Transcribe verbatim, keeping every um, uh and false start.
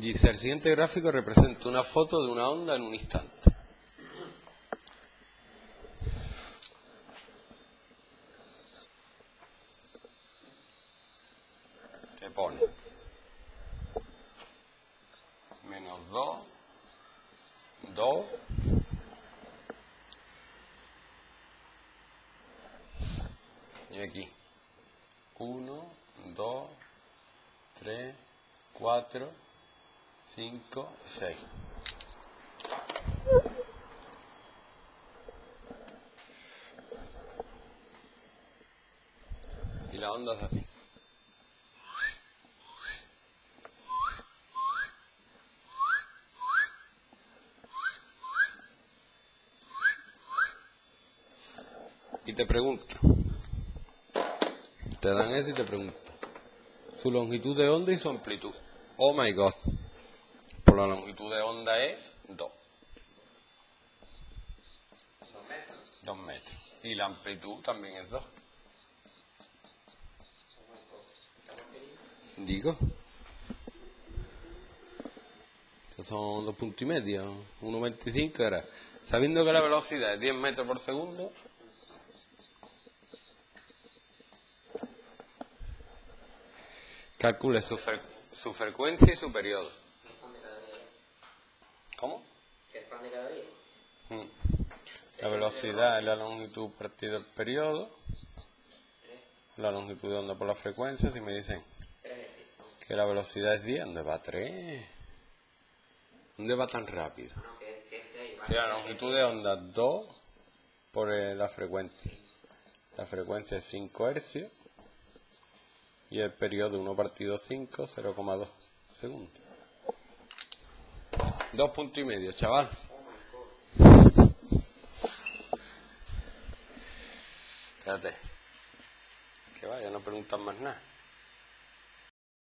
Dice, el siguiente gráfico representa una foto de una onda en un instante. Te pone menos dos, dos, y aquí uno, dos, tres, cuatro, cinco, seis. Y la onda es así. Y te pregunto, te dan eso y te pregunto, su longitud de onda y su amplitud. Oh my god. Por la longitud de onda es dos. dos metros. Y la amplitud también es dos. Digo. Son dos puntos y medio. uno coma veinticinco era. Sabiendo que la velocidad es diez metros por segundo. Calcule su, fre su frecuencia y su periodo. ¿Cómo? Mm. La velocidad es la longitud partida del periodo. La longitud de onda por la frecuencia. Si me dicen que la velocidad es diez, ¿dónde va tres? ¿Dónde va tan rápido? Si la longitud de onda es dos por eh, la frecuencia. La frecuencia es cinco hercios. Y el periodo uno partido cinco, cero coma dos segundos. Dos puntos y medio, chaval. Espérate. Que vaya, no preguntan más nada.